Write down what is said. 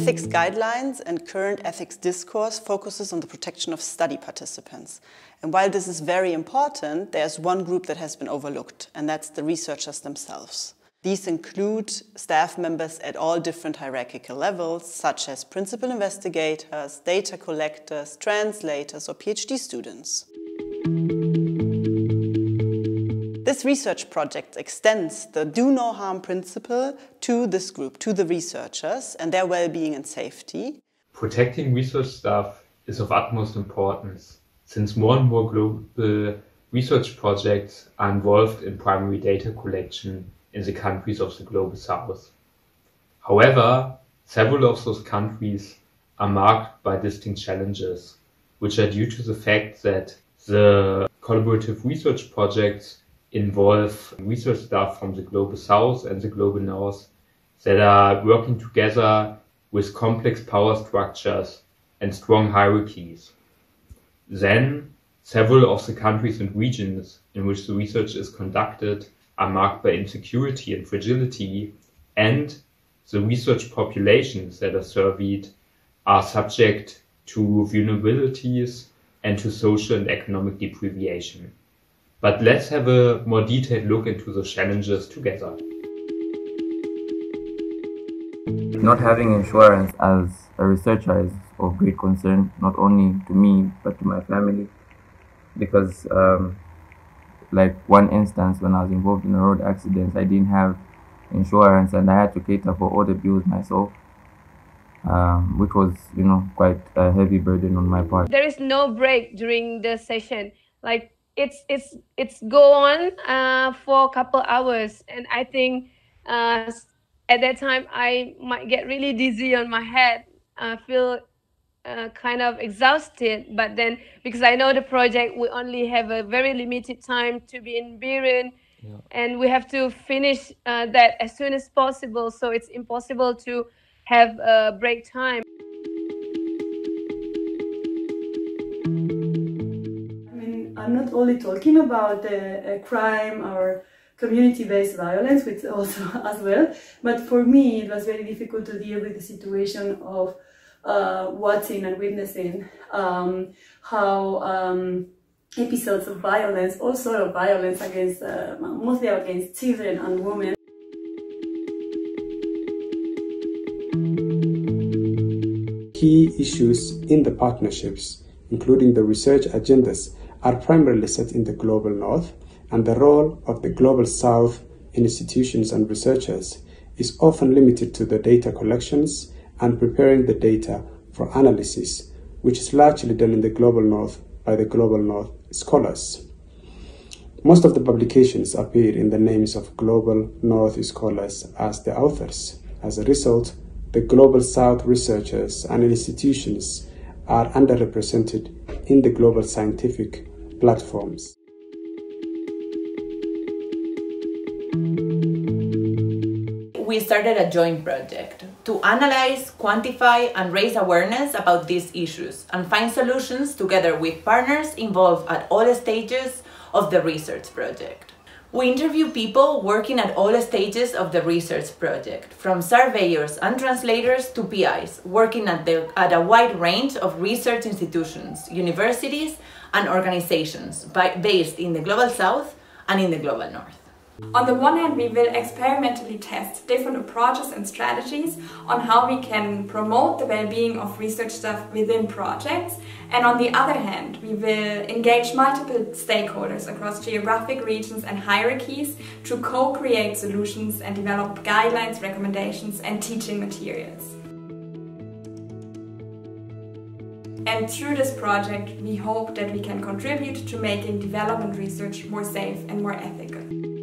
Ethics guidelines and current ethics discourse focuses on the protection of study participants. And while this is very important, there's one group that has been overlooked, and that's the researchers themselves. These include staff members at all different hierarchical levels, such as principal investigators, data collectors, translators, or PhD students. This research project extends the do no harm principle to this group, to the researchers and their well-being and safety. Protecting research staff is of utmost importance, since more and more global research projects are involved in primary data collection in the countries of the Global South. However, several of those countries are marked by distinct challenges, which are due to the fact that the collaborative research projects involve research staff from the Global South and the Global North that are working together with complex power structures and strong hierarchies. Then, several of the countries and regions in which the research is conducted are marked by insecurity and fragility, and the research populations that are surveyed are subject to vulnerabilities and to social and economic deprivation. But let's have a more detailed look into the challenges together. Not having insurance as a researcher is of great concern, not only to me, but to my family, because like one instance, when I was involved in a road accident, I didn't have insurance and I had to cater for all the bills myself, which was, you know, quite a heavy burden on my part. There is no break during the session. Like it's go on for a couple hours, and I think at that time I might get really dizzy on my head. I feel kind of exhausted, but then because I know the project, we only have a very limited time to be in Biren, yeah, and we have to finish that as soon as possible, so it's impossible to have a break time. I mean, I'm not only talking about crime or community-based violence, which also as well, but for me it was very difficult to deal with the situation of watching and witnessing how episodes of violence, all sort of violence against, mostly against children and women. Key issues in the partnerships, including the research agendas, are primarily set in the Global North, and the role of the Global South in institutions and researchers is often limited to the data collections and preparing the data for analysis, which is largely done in the Global North by the Global North scholars. Most of the publications appear in the names of Global North scholars as the authors. As a result, the Global South researchers and institutions are underrepresented in the global scientific platforms. We started a joint project to analyze, quantify, and raise awareness about these issues and find solutions together with partners involved at all stages of the research project. We interview people working at all stages of the research project, from surveyors and translators to PIs, working at a wide range of research institutions, universities, and organizations based in the Global South and in the Global North. On the one hand, we will experimentally test different approaches and strategies on how we can promote the well-being of research staff within projects, and on the other hand, we will engage multiple stakeholders across geographic regions and hierarchies to co-create solutions and develop guidelines, recommendations, and teaching materials. And through this project, we hope that we can contribute to making development research more safe and more ethical.